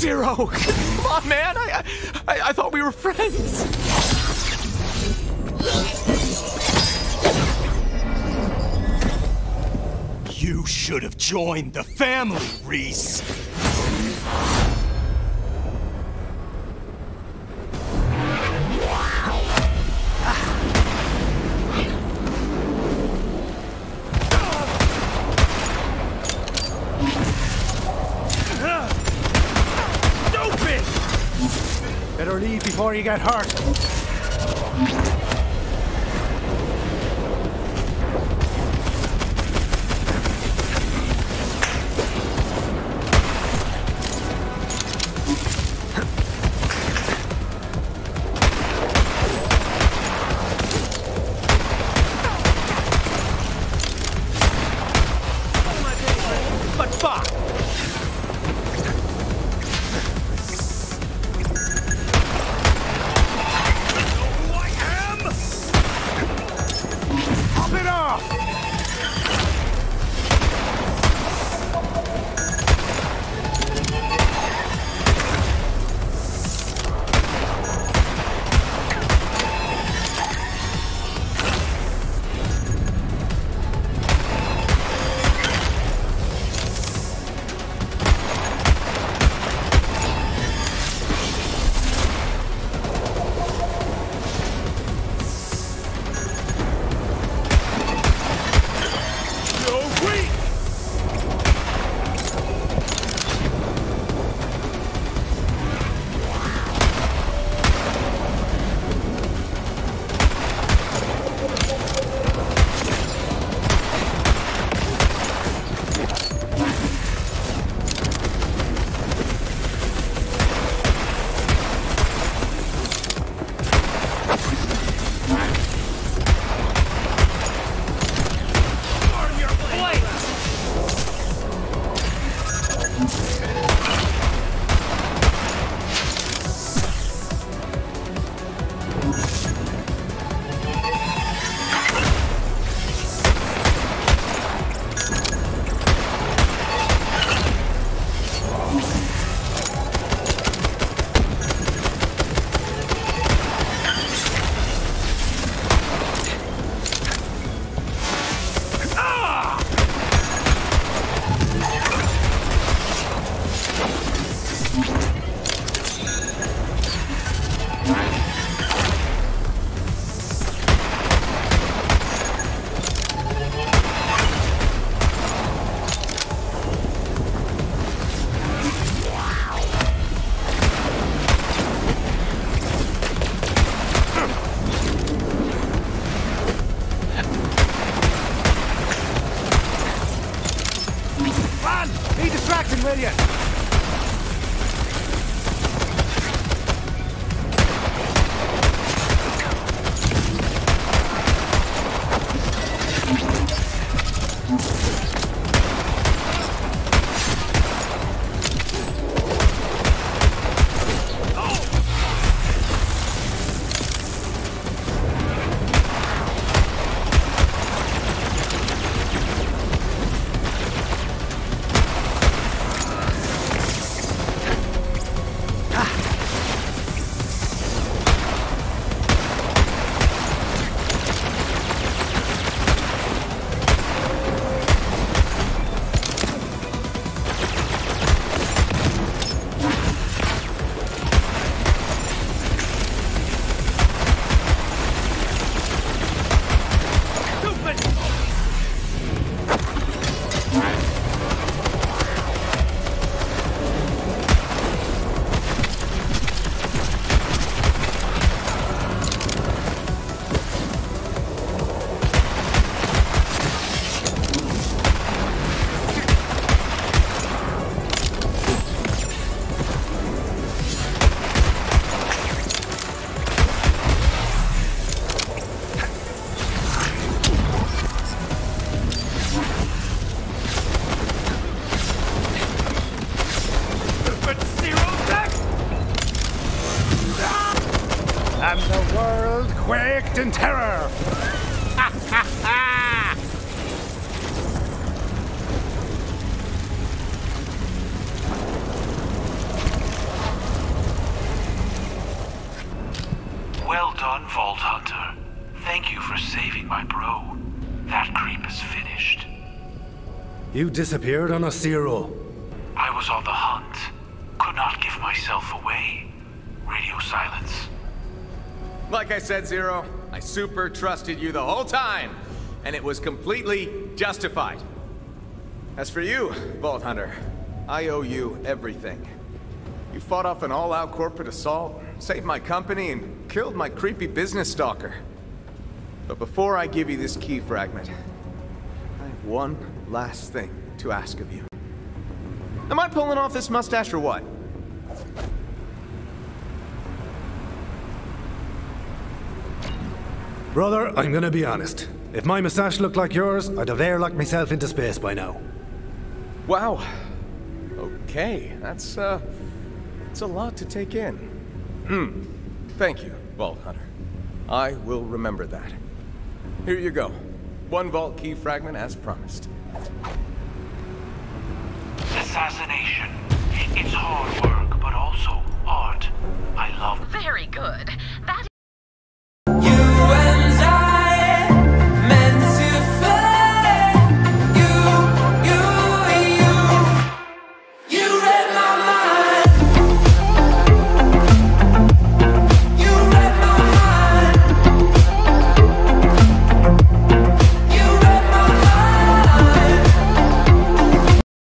Zero! Come on, man! I thought we were friends! You should have joined the family, Rhys! Better leave before you get hurt. But fuck! And the world quaked in terror! Ha ha ha! You disappeared on Osiro. I was on the hunt. Could not give myself away. Radio silence. Like I said, Zero, I super trusted you the whole time, and it was completely justified. As for you, Vault Hunter, I owe you everything. You fought off an all-out corporate assault, saved my company, and killed my creepy business stalker. But before I give you this key fragment, I have one last thing to ask of you. Am I pulling off this mustache or what? Brother, I'm gonna be honest. If my mustache looked like yours, I'd have airlocked myself into space by now. Wow. Okay, that's a lot to take in. Thank you, Vault Hunter. I will remember that. Here you go. One vault key fragment as promised. Assassination. It's hard work, but also art. I love it. Very good. That